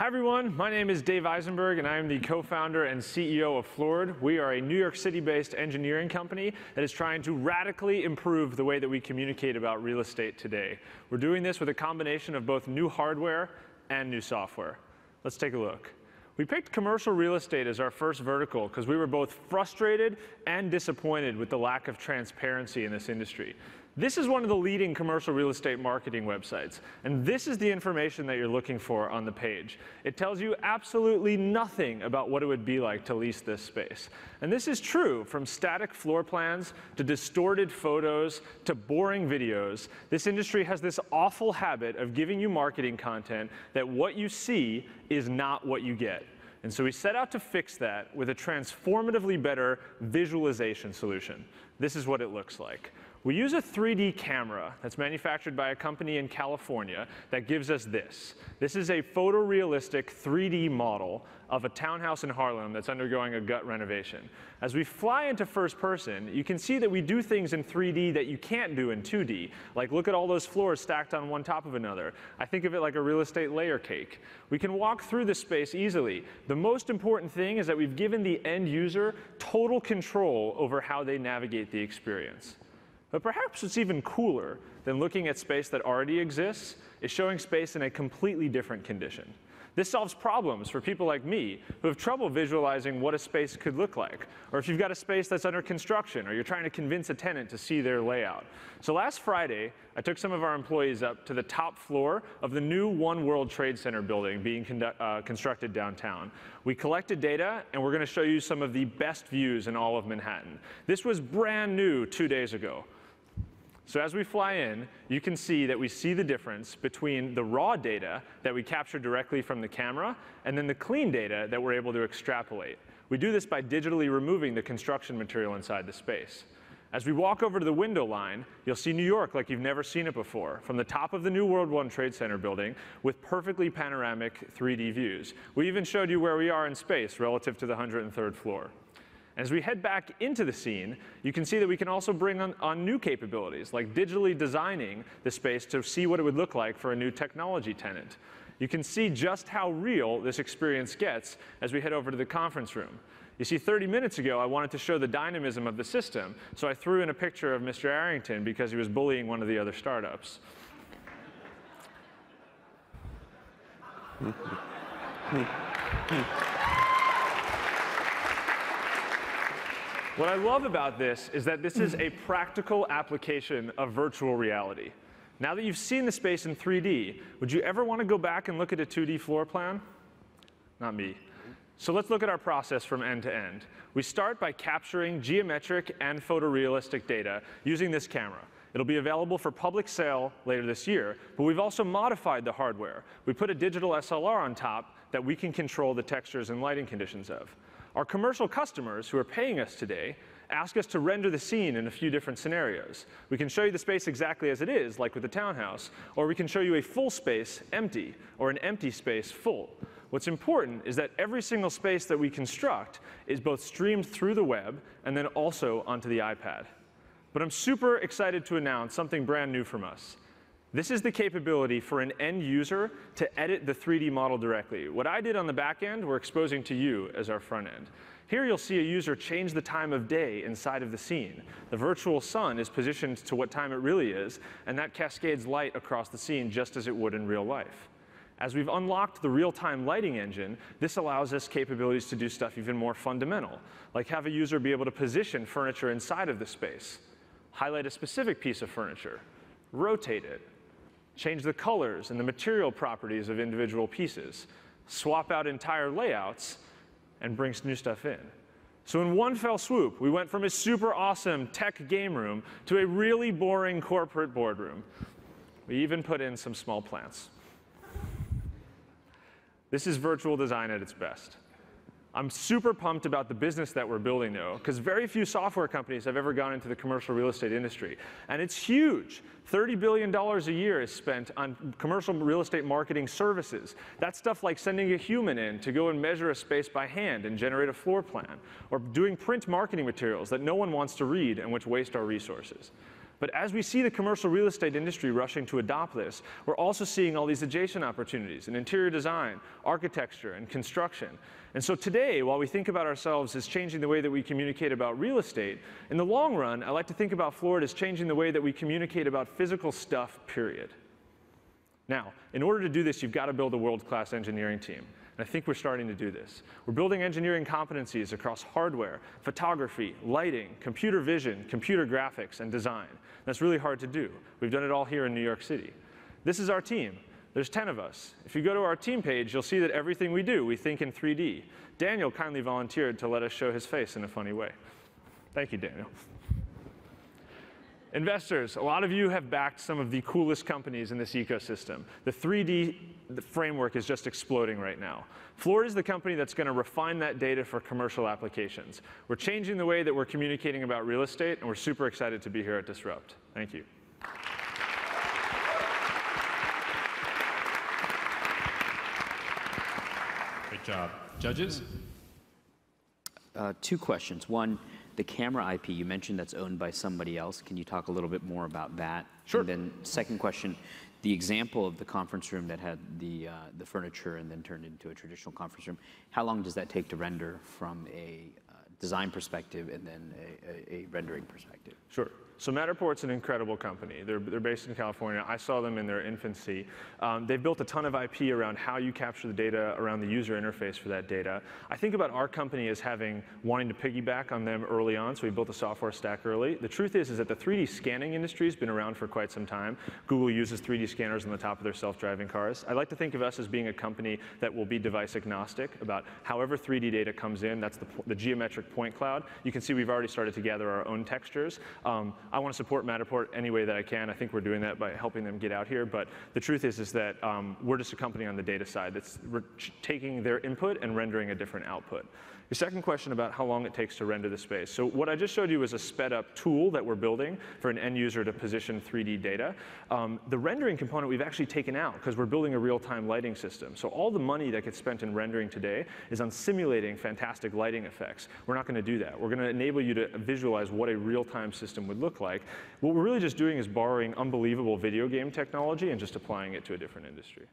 Hi everyone, my name is Dave Eisenberg and I am the co-founder and CEO of Floored. We are a New York City-based engineering company that is trying to radically improve the way that we communicate about real estate today. We're doing this with a combination of both new hardware and new software. Let's take a look. We picked commercial real estate as our first vertical because we were both frustrated and disappointed with the lack of transparency in this industry. This is one of the leading commercial real estate marketing websites, and this is the information that you're looking for on the page. It tells you absolutely nothing about what it would be like to lease this space. And this is true from static floor plans to distorted photos to boring videos. This industry has this awful habit of giving you marketing content that what you see is not what you get. And so we set out to fix that with a transformatively better visualization solution. This is what it looks like. We use a 3D camera that's manufactured by a company in California that gives us this. This is a photorealistic 3D model of a townhouse in Harlem that's undergoing a gut renovation. As we fly into first person, you can see that we do things in 3D that you can't do in 2D. Like look at all those floors stacked on one top of another. I think of it like a real estate layer cake. We can walk through this space easily. The most important thing is that we've given the end user total control over how they navigate the experience. But perhaps what's even cooler than looking at space that already exists is showing space in a completely different condition. This solves problems for people like me who have trouble visualizing what a space could look like, or if you've got a space that's under construction, or you're trying to convince a tenant to see their layout. So last Friday, I took some of our employees up to the top floor of the new One World Trade Center building being constructed downtown. We collected data, and we're going to show you some of the best views in all of Manhattan. This was brand new 2 days ago. So as we fly in, you can see that we see the difference between the raw data that we capture directly from the camera and then the clean data that we're able to extrapolate. We do this by digitally removing the construction material inside the space. As we walk over to the window line, you'll see New York like you've never seen it before, from the top of the new World One Trade Center building with perfectly panoramic 3D views. We even showed you where we are in space relative to the 103rd floor. As we head back into the scene, you can see that we can also bring on new capabilities, like digitally designing the space to see what it would look like for a new technology tenant. You can see just how real this experience gets as we head over to the conference room. You see, 30 minutes ago, I wanted to show the dynamism of the system, so I threw in a picture of Mr. Arrington because he was bullying one of the other startups. What I love about this is that this is a practical application of virtual reality. Now that you've seen the space in 3D, would you ever want to go back and look at a 2D floor plan? Not me. So let's look at our process from end to end. We start by capturing geometric and photorealistic data using this camera. It'll be available for public sale later this year, but we've also modified the hardware. We put a digital SLR on top that we can control the textures and lighting conditions of. Our commercial customers who are paying us today ask us to render the scene in a few different scenarios. We can show you the space exactly as it is, like with the townhouse, or we can show you a full space empty, or an empty space full. What's important is that every single space that we construct is both streamed through the web and then also onto the iPad. But I'm super excited to announce something brand new from us. This is the capability for an end user to edit the 3D model directly. What I did on the back end, we're exposing to you as our front end. Here you'll see a user change the time of day inside of the scene. The virtual sun is positioned to what time it really is, and that cascades light across the scene just as it would in real life. As we've unlocked the real-time lighting engine, this allows us capabilities to do stuff even more fundamental, like have a user be able to position furniture inside of the space, highlight a specific piece of furniture, rotate it, change the colors and the material properties of individual pieces, swap out entire layouts, and bring new stuff in. So in one fell swoop, we went from a super awesome tech game room to a really boring corporate boardroom. We even put in some small plants. This is virtual design at its best. I'm super pumped about the business that we're building, though, because very few software companies have ever gone into the commercial real estate industry. And it's huge. $30 billion a year is spent on commercial real estate marketing services. That's stuff like sending a human in to go and measure a space by hand and generate a floor plan, or doing print marketing materials that no one wants to read and which waste our resources. But as we see the commercial real estate industry rushing to adopt this, we're also seeing all these adjacent opportunities in interior design, architecture, and construction. And so today, while we think about ourselves as changing the way that we communicate about real estate, in the long run, I like to think about Floored as changing the way that we communicate about physical stuff, period. Now, in order to do this, you've got to build a world-class engineering team. And I think we're starting to do this. We're building engineering competencies across hardware, photography, lighting, computer vision, computer graphics, and design. That's really hard to do. We've done it all here in New York City. This is our team. There's 10 of us. If you go to our team page, you'll see that everything we do, we think in 3D. Daniel kindly volunteered to let us show his face in a funny way. Thank you, Daniel. Investors, a lot of you have backed some of the coolest companies in this ecosystem. The 3D framework is just exploding right now. Floored is the company that's going to refine that data for commercial applications. We're changing the way that we're communicating about real estate, and we're super excited to be here at Disrupt. Thank you. Great job. Judges? 2 questions. One, the camera IP you mentioned that's owned by somebody else. Can you talk a little bit more about that? Sure. And then second question, the example of the conference room that had the furniture and then turned into a traditional conference room, how long does that take to render from a design perspective and then a rendering perspective? Sure. So Matterport's an incredible company. They're based in California. I saw them in their infancy. They've built a ton of IP around how you capture the data, around the user interface for that data. I think about our company as wanting to piggyback on them early on, so we built a software stack early. The truth is that the 3D scanning industry has been around for quite some time. Google uses 3D scanners on the top of their self-driving cars. I like to think of us as being a company that will be device agnostic about however 3D data comes in. That's the geometric point cloud. You can see we've already started to gather our own textures. I want to support Matterport any way that I can. I think we're doing that by helping them get out here. But the truth is that we're just a company on the data side. We're taking their input and rendering a different output. Your second question about how long it takes to render the space. So what I just showed you is a sped up tool that we're building for an end user to position 3D data. The rendering component we've actually taken out because we're building a real-time lighting system. So all the money that gets spent in rendering today is on simulating fantastic lighting effects. We're not going to do that. We're going to enable you to visualize what a real-time system would look like. What we're really just doing is borrowing unbelievable video game technology and just applying it to a different industry.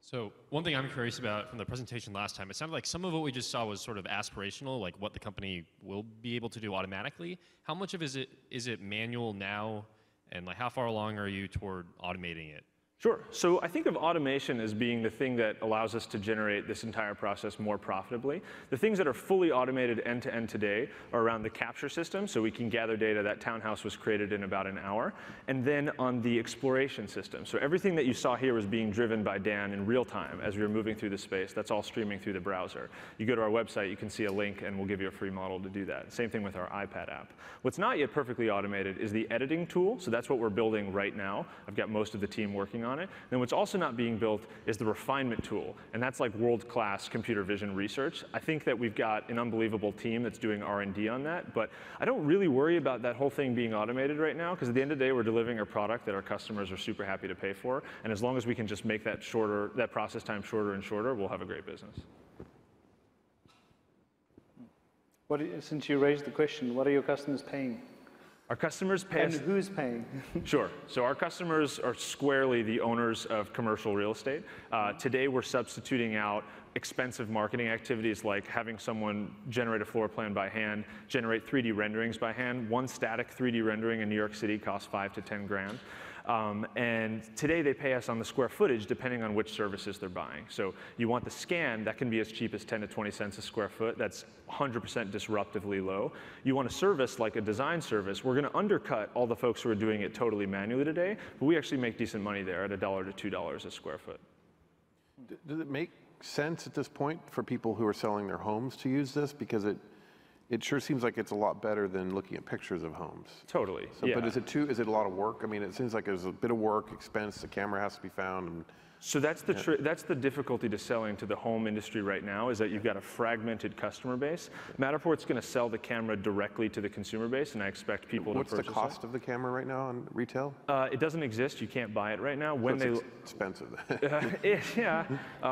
So one thing I'm curious about from the presentation last time, it sounded like some of what we just saw was sort of aspirational, like what the company will be able to do automatically. How much of is it manual now, and like how far along are you toward automating it? Sure. So I think of automation as being the thing that allows us to generate this entire process more profitably. The things that are fully automated end-to-end today are around the capture system, so we can gather data. That townhouse was created in about an hour. And then on the exploration system. So everything that you saw here was being driven by Dan in real time as we were moving through the space. That's all streaming through the browser. You go to our website, you can see a link, and we'll give you a free model to do that. Same thing with our iPad app. What's not yet perfectly automated is the editing tool, so that's what we're building right now. I've got most of the team working on it. And what's also not being built is the refinement tool, and that's like world-class computer vision research. I think that we've got an unbelievable team that's doing R&D on that, but I don't really worry about that whole thing being automated right now, because at the end of the day, we're delivering a product that our customers are super happy to pay for, and as long as we can just make that shorter, that process time shorter and shorter, we'll have a great business. Since you raised the question, what are your customers paying? Our customers pay. And who's paying? Sure. So our customers are squarely the owners of commercial real estate. Today we're substituting out expensive marketing activities like having someone generate a floor plan by hand, generate 3D renderings by hand. One static 3D rendering in New York City costs $5 to $10 grand. And today they pay us on the square footage depending on which services they're buying. So you want the scan, that can be as cheap as 10 to 20 cents a square foot. That's 100% disruptively low. You want a service like a design service. We're going to undercut all the folks who are doing it totally manually today, but we actually make decent money there at $1 to $2 a square foot. Does it make sense at this point for people who are selling their homes to use this? Because it sure seems like it's a lot better than looking at pictures of homes. Totally. So, yeah. But is it a lot of work? I mean, it seems like there's a bit of work, expense, the camera has to be found, and So that's the that's the difficulty to selling to the home industry right now, is that you've got a fragmented customer base. Matterport's going to sell the camera directly to the consumer base, and I expect people to purchase it. What's the cost of the camera right now on retail? It doesn't exist. You can't buy it right now. When so it's expensive.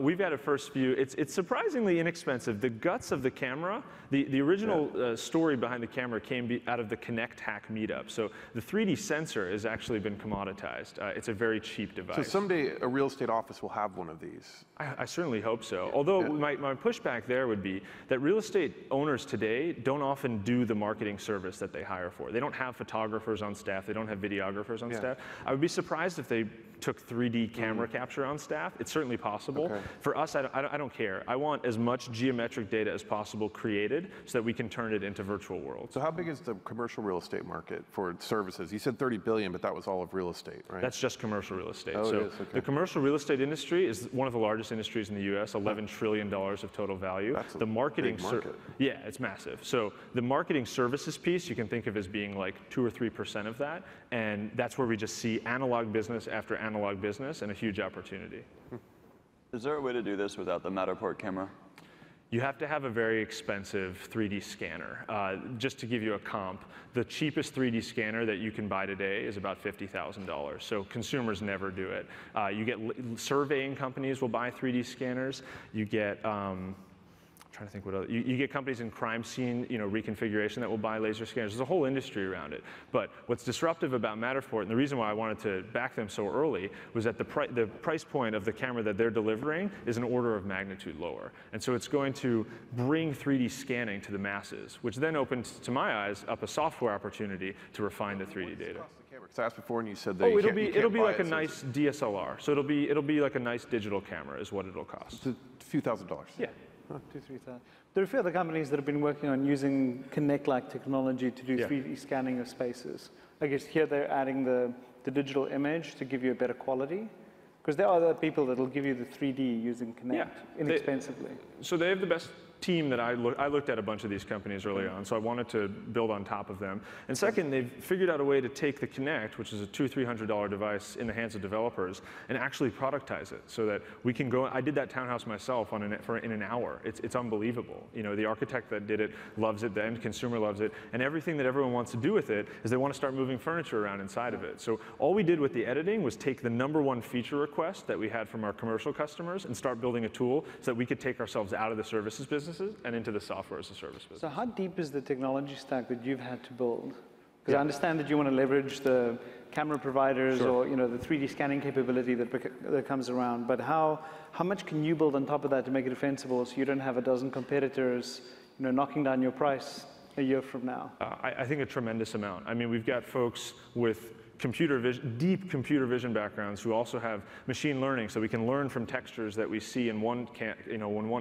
We've had a first few. It's surprisingly inexpensive. The guts of the camera, the original story behind the camera came out of the Kinect hack meetup. So the 3D sensor has actually been commoditized. It's a very cheap device. So someday a real estate office will have one of these. I certainly hope so. Although my pushback there would be that real estate owners today don't often do the marketing service that they hire for. They don't have photographers on staff. They don't have videographers on staff. I would be surprised if they took 3D camera capture on staff. It's certainly possible. For us, I don't care. I want as much geometric data as possible created so that we can turn it into virtual worlds. So how big is the commercial real estate market for services? You said 30 billion, but that was all of real estate, right? That's just commercial real estate. Oh, so the commercial real estate industry is one of the largest industries in the U.S., $11 trillion of total value. That's the marketing market. Yeah, it's massive. So the marketing services piece, you can think of as being like 2 or 3% of that, and that's where we just see analog business after analog business and a huge opportunity. Is there a way to do this without the Matterport camera? You have to have a very expensive 3D scanner. Just to give you a comp, the cheapest 3D scanner that you can buy today is about $50,000. So consumers never do it. You get surveying companies will buy 3D scanners. You get trying to think what other, you get companies in crime scene reconfiguration that will buy laser scanners. There's a whole industry around it. But what's disruptive about Matterport, and the reason why I wanted to back them so early, was that the price point of the camera that they're delivering is an order of magnitude lower. And so it's going to bring 3D scanning to the masses, which then opens, to my eyes, up a software opportunity to refine the 3D data. Because I asked before, and you said that it'll be like a nice DSLR. So it'll be like a nice digital camera is what it'll cost. It's a few $1,000s. Yeah. Oh, 2-3,000. There are a few other companies that have been working on using Kinect-like technology to do 3D scanning of spaces. I guess here they're adding the digital image to give you a better quality. Because there are other people that will give you the 3D using Kinect inexpensively. So they have the best team that I looked at a bunch of these companies early on, so I wanted to build on top of them. And second, they've figured out a way to take the Kinect, which is a $200-300 device in the hands of developers, and actually productize it so that we can go. I did that townhouse myself in an hour. It's unbelievable. You know, the architect that did it loves it. The end consumer loves it. And everything that everyone wants to do with it is they want to start moving furniture around inside of it. So all we did with the editing was take the #1 feature request that we had from our commercial customers and start building a tool so that we could take ourselves out of the services business and into the software as a service business. So how deep is the technology stack that you've had to build? Because I understand that you want to leverage the camera providers or the 3D scanning capability that comes around, but how much can you build on top of that to make it defensible so you don't have a dozen competitors knocking down your price a year from now? I think a tremendous amount. I mean, we've got folks with deep computer vision backgrounds who also have machine learning, so we can learn from textures that we see in one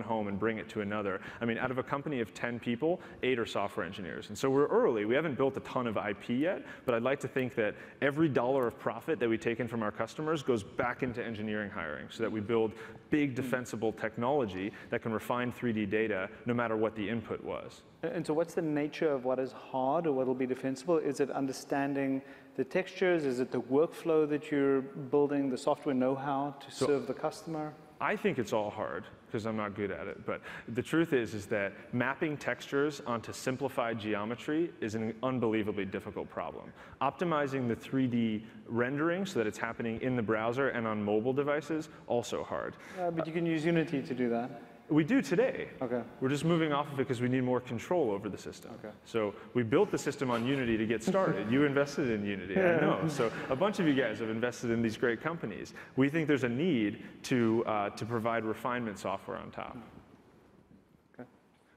home and bring it to another. I mean, out of a company of 10 people, 8 are software engineers. And so we're early. We haven't built a ton of IP yet, but I'd like to think that every dollar of profit that we take in from our customers goes back into engineering hiring so that we build big defensible technology that can refine 3D data no matter what the input was. And so what's the nature of what is hard or what will be defensible? Is it understanding the textures? Is it the workflow that you're building, the software know-how to serve the customer? I think it's all hard because I'm not good at it. But the truth is that mapping textures onto simplified geometry is an unbelievably difficult problem. Optimizing the 3D rendering so that it's happening in the browser and on mobile devices, also hard. But you can use Unity to do that. We do today. Okay. We're just moving off of it because we need more control over the system. Okay. So we built the system on Unity to get started. You invested in Unity, I know. So a bunch of you guys have invested in these great companies. We think there's a need to provide refinement software on top.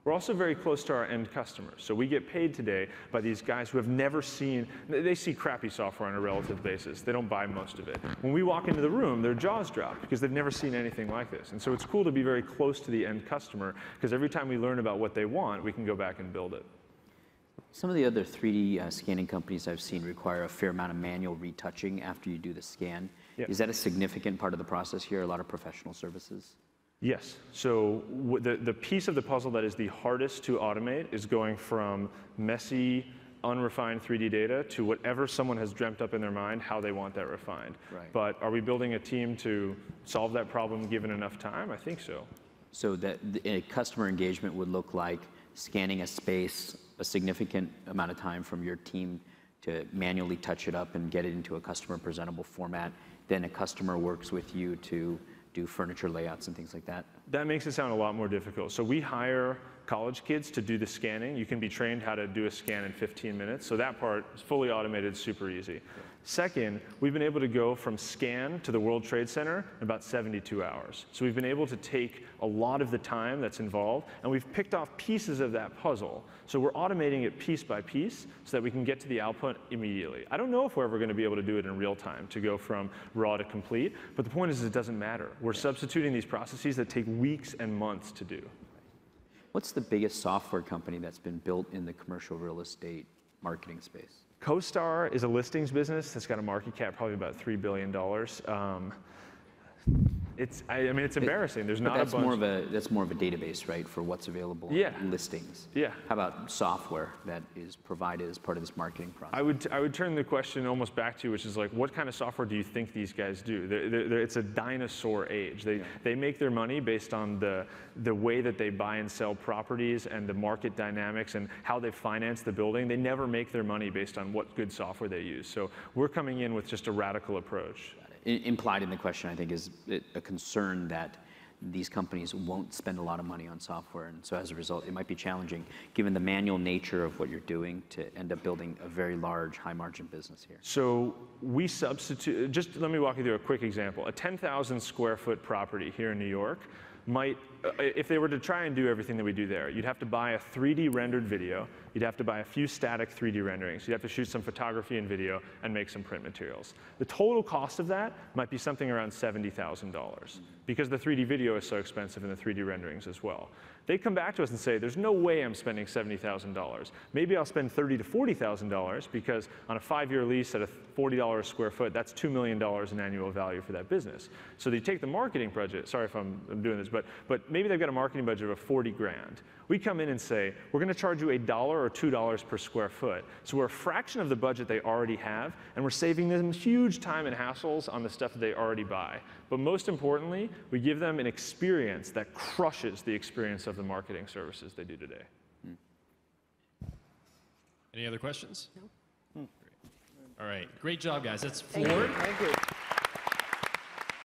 We're also very close to our end customers. So we get paid today by these guys who have never seen, they see crappy software on a relative basis. They don't buy most of it. When we walk into the room, their jaws drop because they've never seen anything like this. And so it's cool to be very close to the end customer because every time we learn about what they want, we can go back and build it. Some of the other 3D scanning companies I've seen require a fair amount of manual retouching after you do the scan. Yep. Is that a significant part of the process here, a lot of professional services? Yes. So the piece of the puzzle that is the hardest to automate is going from messy unrefined 3D data to whatever someone has dreamt up in their mind how they want that refined. Right. But are we building a team to solve that problem given enough time? I think so. So that a customer engagement would look like scanning a space a significant amount of time from your team to manually touch it up and get it into a customer presentable format. Then a customer works with you to do furniture layouts and things like that. That makes it sound a lot more difficult. So we hire college kids to do the scanning. You can be trained how to do a scan in 15 minutes. So that part is fully automated, super easy. Okay. Second, we've been able to go from scan to the World Trade Center in about 72 hours. So we've been able to take a lot of the time that's involved, and we've picked off pieces of that puzzle. So we're automating it piece by piece so that we can get to the output immediately. I don't know if we're ever going to be able to do it in real time to go from raw to complete, but the point is it doesn't matter. We're substituting these processes that take weeks and months to do. What's the biggest software company that's been built in the commercial real estate marketing space? CoStar is a listings business that's got a market cap probably about $3 billion. I mean, it's embarrassing. There's not a bunch. That's more of a database, right, for what's available in listings. Yeah. How about software that is provided as part of this marketing process? I would turn the question almost back to you, which is like, what kind of software do you think these guys do? It's a dinosaur age. They make their money based on the way that they buy and sell properties and the market dynamics and how they finance the building. They never make their money based on what good software they use. So we're coming in with just a radical approach. Implied in the question, I think, is a concern that these companies won't spend a lot of money on software, and so as a result, it might be challenging, given the manual nature of what you're doing, to end up building a very large, high-margin business here. So we substitute, just let me walk you through a quick example. A 10,000 square foot property here in New York might, if they were to try and do everything that we do there, you'd have to buy a 3D rendered video, you'd have to buy a few static 3D renderings, you'd have to shoot some photography and video and make some print materials. The total cost of that might be something around $70,000 because the 3D video is so expensive and the 3D renderings as well. They come back to us and say, there's no way I'm spending $70,000. Maybe I'll spend $30,000 to $40,000 because on a 5-year lease at a $40 a square foot, that's $2 million in annual value for that business. So they take the marketing budget, sorry if I'm doing this, but maybe they've got a marketing budget of 40 grand. We come in and say, we're going to charge you $1 or $2 per square foot. So we're a fraction of the budget they already have, and we're saving them huge time and hassles on the stuff that they already buy. But most importantly, we give them an experience that crushes the experience of the marketing services they do today. Any other questions? No. Great. All right. Great job, guys. That's Floored. Thank you.